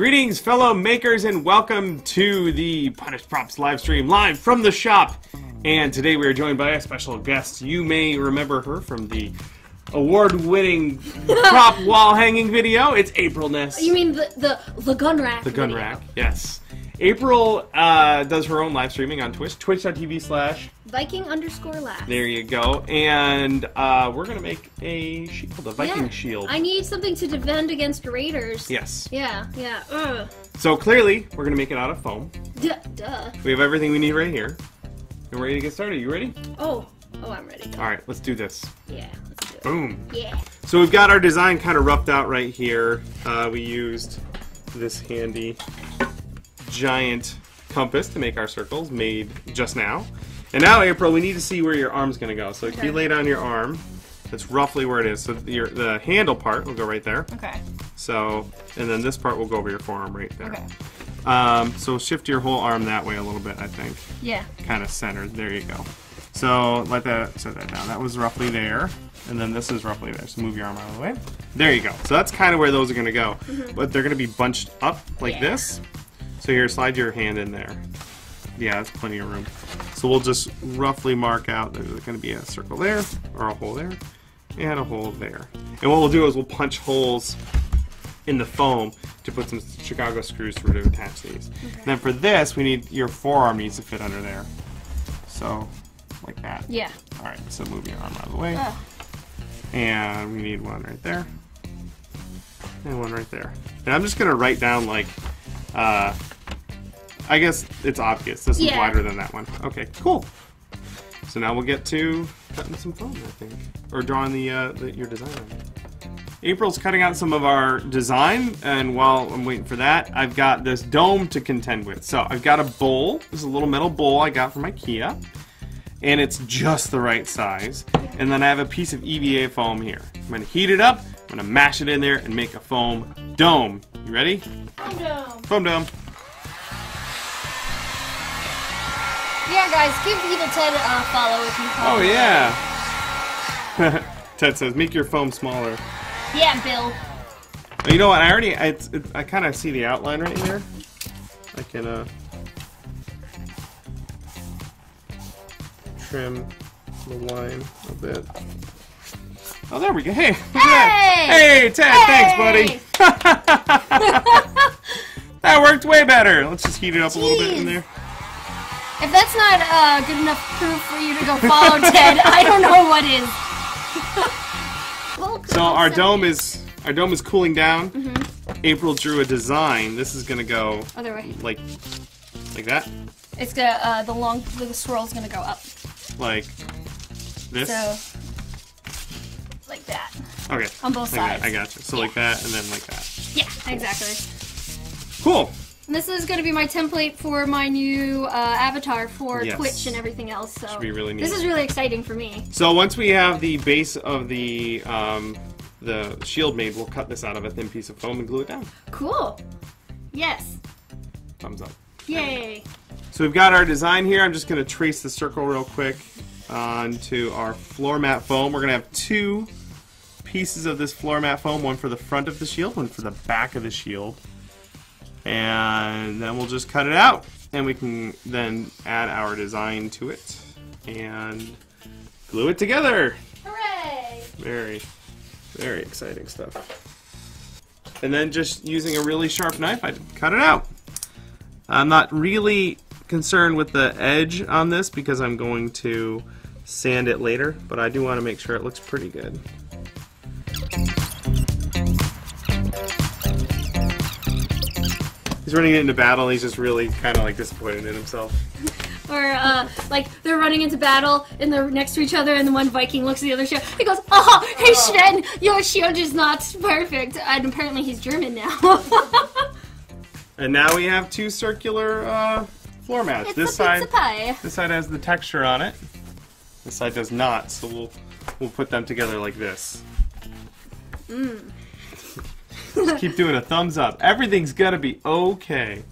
Greetings, fellow makers, and welcome to the Punished Props live stream, live from the shop. And today we are joined by a special guest. You may remember her from the award-winning prop wall hanging video. It's April Ness. You mean the gun rack? The gun rack, yes. April does her own live streaming on Twitch, twitch.tv/Viking_lass. There you go. And we're going to make a shield, a Viking shield. I need something to defend against raiders. Yes. Yeah, yeah. So clearly, we're going to make it out of foam. Duh. We have everything we need right here. And we're ready to get started. You ready? Oh, I'm ready. All right, let's do this. Yeah, let's do it. Boom. Yeah. So we've got our design kind of roughed out right here. We used this handy giant compass to make our circles, made just now. And now, April, we need to see where your arm's going to go. So if you lay down your arm, that's roughly where it is. So the handle part will go right there. Okay. So, and then this part will go over your forearm right there. Okay. So shift your whole arm that way a little bit, I think. Yeah. Kind of centered. There you go. So let that, set that down. That was roughly there. And then this is roughly there. So move your arm out of the way. There you go. So that's kind of where those are going to go. Mm-hmm. But they're going to be bunched up like this. So here, slide your hand in there. Yeah, that's plenty of room. So we'll just roughly mark out that there's going to be a circle there, or a hole there, and a hole there. And what we'll do is we'll punch holes in the foam to put some Chicago screws through to attach these. Okay. Then for this, we need your forearm needs to fit under there. So, like that. Yeah. All right, so move your arm out of the way. And we need one right there, and one right there. And I'm just going to write down, like, I guess it's obvious. This is wider than that one. Okay, cool. So now we'll get to cutting some foam, I think, or drawing your design on it. April's cutting out some of our design, and while I'm waiting for that, I've got this dome to contend with. So I've got a bowl. This is a little metal bowl I got from Ikea, and it's just the right size. And then I have a piece of EVA foam here. I'm going to heat it up. I'm going to mash it in there and make a foam dome. You ready? Foam dome. Foam dome. Yeah, guys, give Evil Ted a follow if you follow. Oh, yeah. Ted says, make your foam smaller. Yeah, Bill. You know what? I kind of see the outline right here. I can trim the line a bit. Oh, there we go. Hey! Hey! Hey, Ted! Hey! Thanks, buddy. That worked way better. Let's just heat it up a little bit in there. If that's not good enough proof for you to go follow Ted, I don't know what is. So our dome is cooling down. Mm-hmm. April drew a design. This is gonna go other way, like that. It's gonna the swirl's gonna go up. Like this. So like that. Okay. On both sides. That. I got you. So like that, and then like that. Yeah, exactly. Cool. And this is going to be my template for my new avatar for Twitch and everything else. So should be really neat. This is really exciting for me. So once we have the base of the shield made, we'll cut this out of a thin piece of foam and glue it down. Cool. Yes. Thumbs up. Yay. So we've got our design here. I'm just going to trace the circle real quick onto our floor mat foam. We're going to have two pieces of this floor mat foam, one for the front of the shield, one for the back of the shield. And then we'll just cut it out, and we can then add our design to it and glue it together. Hooray! Very, very exciting stuff. And then just using a really sharp knife, I cut it out. I'm not really concerned with the edge on this because I'm going to sand it later, but I do want to make sure it looks pretty good. He's running into battle and he's just really kind of like disappointed in himself. Or like they're running into battle and they're next to each other and the one Viking looks at the other shield. He goes, oh, hey Sven, your shield is not perfect. And apparently he's German now. And now we have two circular floor mats. This side has the texture on it. This side does not, so we'll put them together like this. Mmm. Just keep doing a thumbs up. Everything's gonna be okay.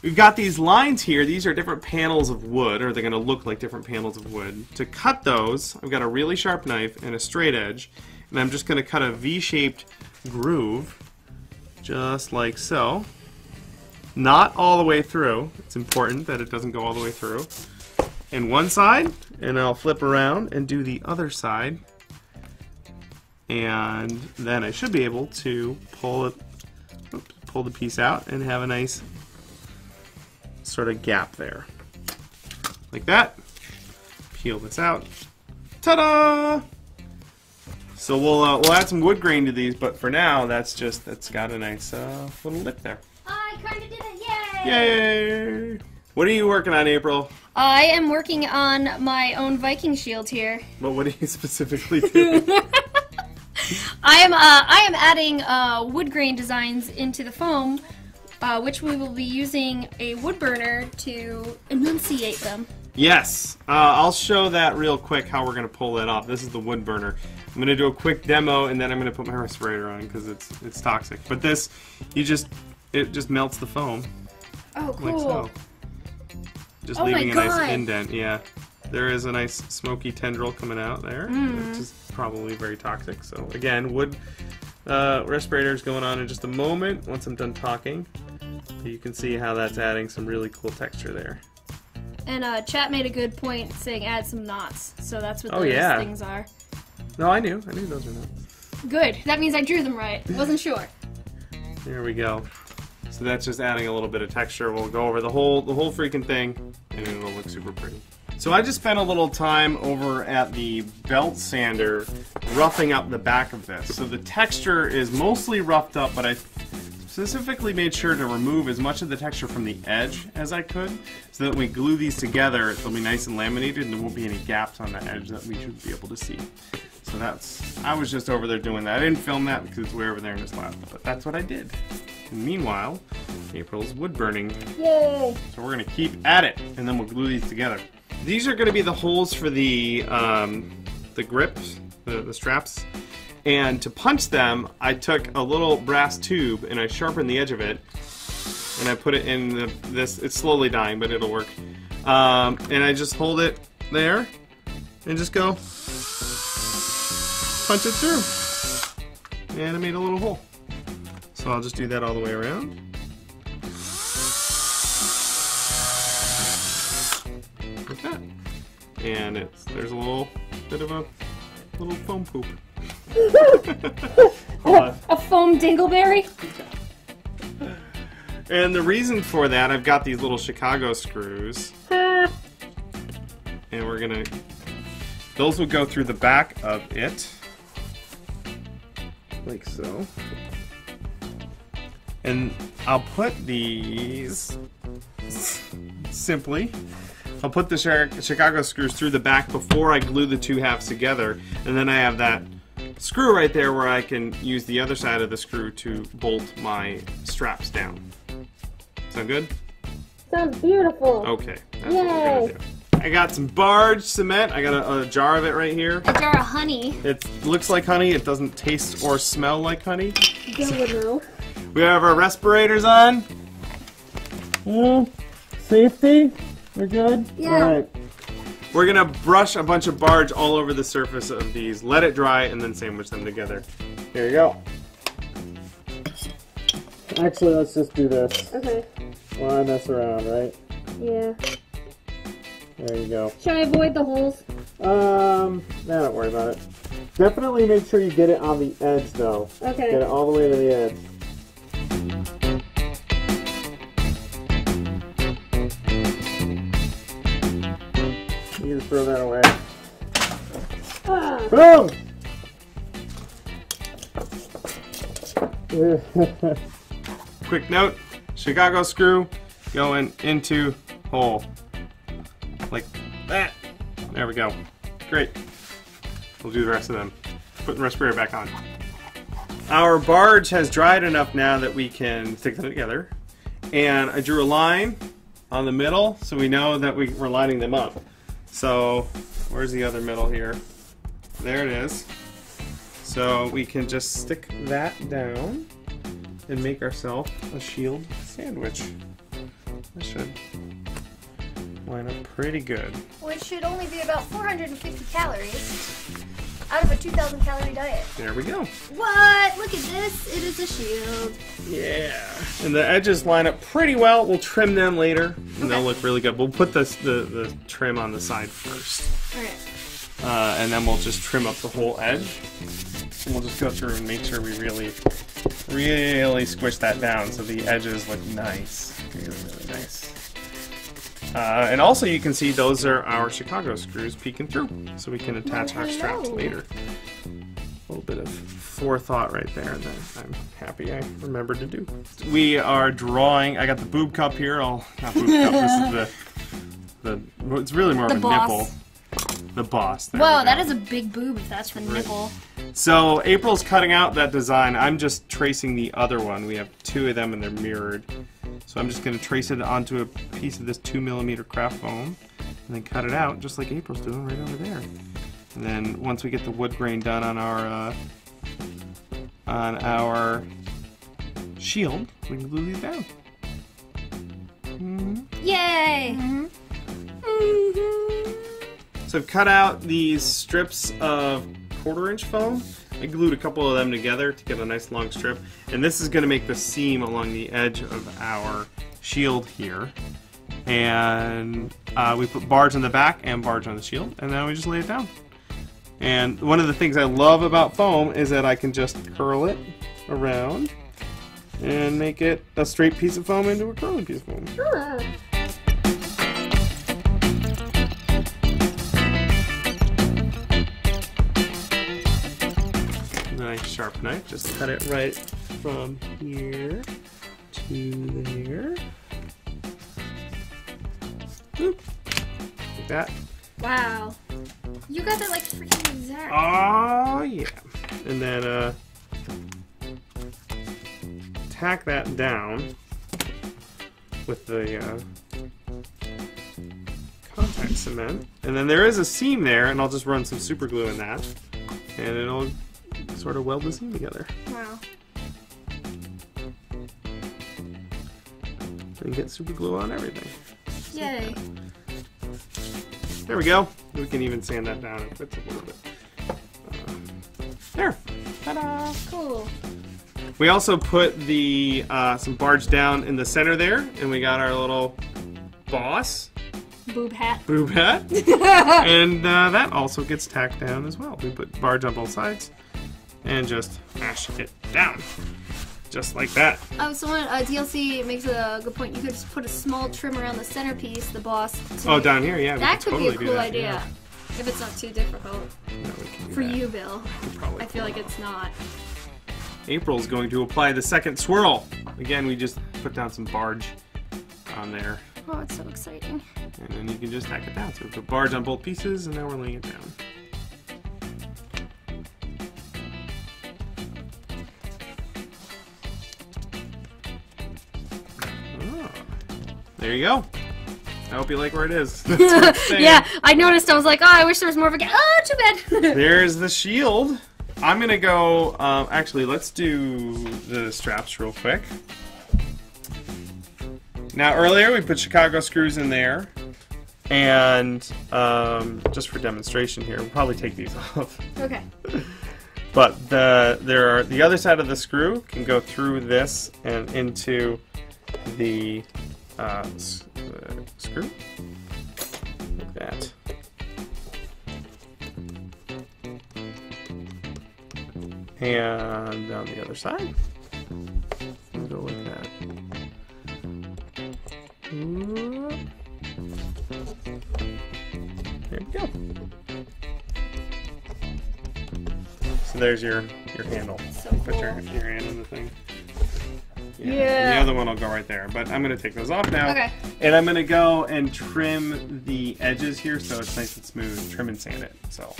We've got these lines here. These are different panels of wood, or they're gonna look like different panels of wood. To cut those, I've got a really sharp knife and a straight edge, and I'm just gonna cut a V-shaped groove just like so. Not all the way through. It's important that it doesn't go all the way through. And one side, and I'll flip around and do the other side. And then I should be able to pull it, oops, pull the piece out and have a nice sort of gap there. Like that. Peel this out. Ta-da! So we'll add some wood grain to these, but for now that's got a nice little lip there. I kind of did it! Yay! Yay! What are you working on, April? I am working on my own Viking shield here. But what are you specifically doing? I am adding wood grain designs into the foam, which we will be using a wood burner to enunciate them. Yes, I'll show that real quick how we're gonna pull that off. This is the wood burner. I'm gonna do a quick demo and then I'm gonna put my respirator on because it's toxic. But this, it just melts the foam. Oh, cool. Like so. Just leaving a nice indent. Yeah, there is a nice smoky tendril coming out there, which is probably very toxic. So again, wood respirator is going on in just a moment once I'm done talking. So you can see how that's adding some really cool texture there. And chat made a good point saying add some knots, so that's what those things are. No, I knew those were knots. Good, that means I drew them right. Wasn't sure. There we go. So that's just adding a little bit of texture. We'll go over the whole freaking thing, and it'll look super pretty. So I just spent a little time over at the belt sander roughing up the back of this. So the texture is mostly roughed up, but I specifically made sure to remove as much of the texture from the edge as I could, so that when we glue these together, they'll be nice and laminated and there won't be any gaps on the edge that we should be able to see. So I was just over there doing that. I didn't film that because it's way over there in this lab, but that's what I did. And meanwhile, April's wood burning. Yay! So we're gonna keep at it, and then we'll glue these together. These are gonna be the holes for the grips, the straps. And to punch them, I took a little brass tube and I sharpened the edge of it, and I put it in this. It's slowly dying, but it'll work. And I just hold it there, and just go punch it through. And I made a little hole. So I'll just do that all the way around. Like that. And there's a little bit of a little foam poop. A foam dingleberry? And the reason for that, I've got these little Chicago screws. And we're gonna... Those will go through the back of it. Like so. And I'll put these... Simply. I'll put the Chicago screws through the back before I glue the two halves together. And then I have that screw right there where I can use the other side of the screw to bolt my straps down. Sound good? Sounds beautiful. Okay. That's what we're gonna do. I got some barge cement. I got a jar of it right here. A jar of honey. It looks like honey. It doesn't taste or smell like honey. So we have our respirators on. Well, safety. We're good? Yeah. All right. We're gonna brush a bunch of barge all over the surface of these, let it dry, and then sandwich them together. Here you go. Actually, let's just do this. Okay. Why mess around, right? Yeah. There you go. Should I avoid the holes? No, don't worry about it. Definitely make sure you get it on the edge, though. Okay. Get it all the way to the edge. You just throw that away. Ah. Boom! Quick note, Chicago screw going into hole. Like that. There we go. Great. We'll do the rest of them. Put the respirator back on. Our barge has dried enough now that we can stick them together. And I drew a line on the middle so we know that we're lining them up. So, where's the other middle here? There it is. So we can just stick that down and make ourselves a shield sandwich. This should line up pretty good. Which should only be about 450 calories out of a 2,000 calorie diet. There we go. What? Look at this. It is a shield. Yeah. And the edges line up pretty well. We'll trim them later, and they'll look really good. We'll put this, the trim on the side first. Alright. And then we'll just trim up the whole edge. And we'll just go through and make sure we really squish that down so the edges look nice. Really nice. And also you can see those are our Chicago screws peeking through, so we can attach our straps later. A little bit of forethought right there that I'm happy I remembered to do. We are drawing, I got the boob cup here, not boob cup, this is the it's really more of a nipple. The boss. Whoa, that is a big boob if that's the nipple. So April's cutting out that design. I'm just tracing the other one. We have two of them and they're mirrored. So I'm just going to trace it onto a piece of this 2mm craft foam and then cut it out just like April's doing right over there. And then once we get the wood grain done on our shield, we can glue these down. Mm-hmm. Yay! Mm-hmm. Mm-hmm. So I've cut out these strips of 1/4-inch foam. I glued a couple of them together to get a nice long strip. And this is going to make the seam along the edge of our shield here. And we put barge on the back and barge on the shield. And then we just lay it down. And one of the things I love about foam is that I can just curl it around and make it a straight piece of foam into a curly piece of foam. Sure. Sharp knife, just cut it right from here to there. Boop. Like that. Wow. You got that like freaking exact. Oh yeah. And then tack that down with the contact cement. And then there is a seam there, and I'll just run some super glue in that. And it'll sort of weld the seam together. Wow. And get super glue on everything. Yay. There we go. We can even sand that down and fix it a little bit. There. Ta-da. Cool. We also put the some barge down in the center there, and we got our little boss. Boob hat. Boob hat. And that also gets tacked down as well. We put barge on both sides. And just mash it down, just like that. Someone DLC makes a good point. You could just put a small trim around the centerpiece, the boss. Oh, down here, yeah. That could totally be a cool idea, yeah. If it's not too difficult. No, we can do that. You, Bill. I feel like it's not. April's going to apply the second swirl. Again, we just put down some barge on there. Oh, it's so exciting! And then you can just tack it down. So we put barge on both pieces, and now we're laying it down. There you go. I hope you like where it is. Yeah, I noticed. I was like, oh, I wish there was more of a gap. Oh, too bad. There's the shield. I'm going to go, actually, let's do the straps real quick. Now, earlier we put Chicago screws in there. And just for demonstration here, we'll probably take these off. Okay. But the other side of the screw can go through this and into the... screw like that. And down the other side. Go like that. There we go. So there's your handle. So cool. Put your hand in the thing. Yeah. The other one will go right there, but I'm going to take those off now. Okay. And I'm going to go and trim the edges here so it's nice and smooth. Trim and sand it. So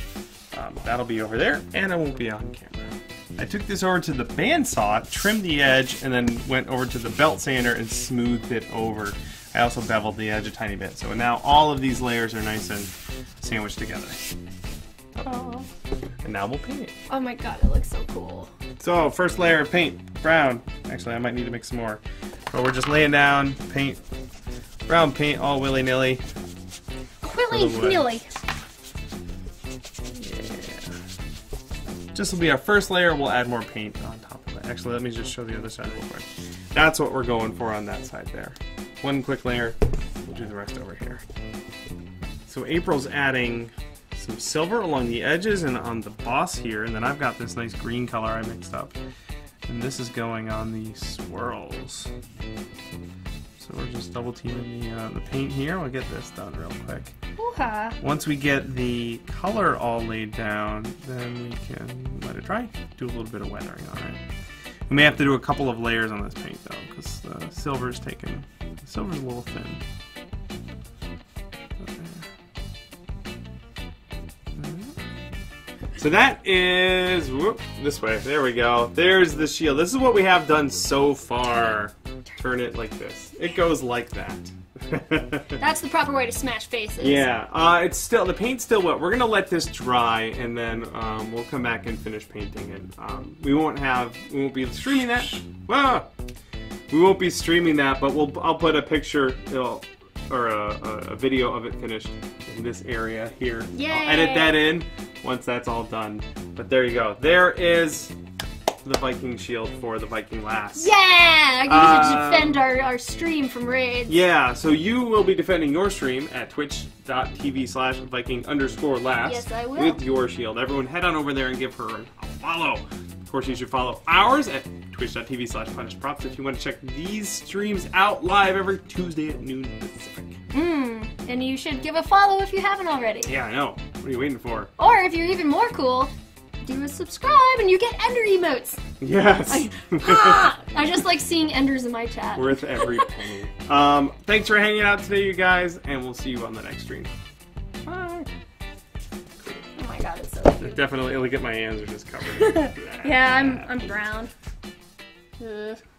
that'll be over there, and I won't be on camera. I took this over to the bandsaw, trimmed the edge, and then went over to the belt sander and smoothed it over. I also beveled the edge a tiny bit. So now all of these layers are nice and sandwiched together. Oh. And now we'll paint it. Oh my god, it looks so cool. So, first layer of paint, brown. Actually, I might need to make some more. But we're just laying down paint, brown paint, all willy-nilly. Willy-nilly. Yeah. This will be our first layer. We'll add more paint on top of it. Actually, let me just show the other side real quick. That's what we're going for on that side there. One quick layer. We'll do the rest over here. So April's adding some silver along the edges and on the boss here, and then I've got this nice green color I mixed up. And this is going on the swirls. So we're just double teaming the paint here. We'll get this done real quick. Ooh-ha. Once we get the color all laid down, then we can let it dry. Do a little bit of weathering on it. We may have to do a couple of layers on this paint though, because the silver's taken. The silver's a little thin. So that is, whoop, this way, there we go. There's the shield. This is what we have done so far. Turn it like this. It goes like that. That's the proper way to smash faces. Yeah, it's still, the paint's still wet. We're gonna let this dry and then we'll come back and finish painting it. We won't be streaming that. Whoa! We won't be streaming that, but I'll put a picture, or a video of it finished in this area here. Yay. I'll edit that in once that's all done. But there you go. There is the Viking shield for the Viking lass. Yeah! We're gonna defend our stream from raids. Yeah, so you will be defending your stream at twitch.tv/Viking_lass. Yes, I will. With your shield. Everyone head on over there and give her a follow. Of course, you should follow ours at twitch.tv/punishedprops if you want to check these streams out live every Tuesday at noon Pacific. And you should give a follow if you haven't already. Yeah, I know. What are you waiting for? Or if you're even more cool, do a subscribe and you get Ender emotes. Yes. I just like seeing Enders in my chat. Worth every penny. Thanks for hanging out today, you guys, and we'll see you on the next stream. Bye. Oh my god, it's so cute. Definitely, look at my hands are just covered. Yeah, I'm brown.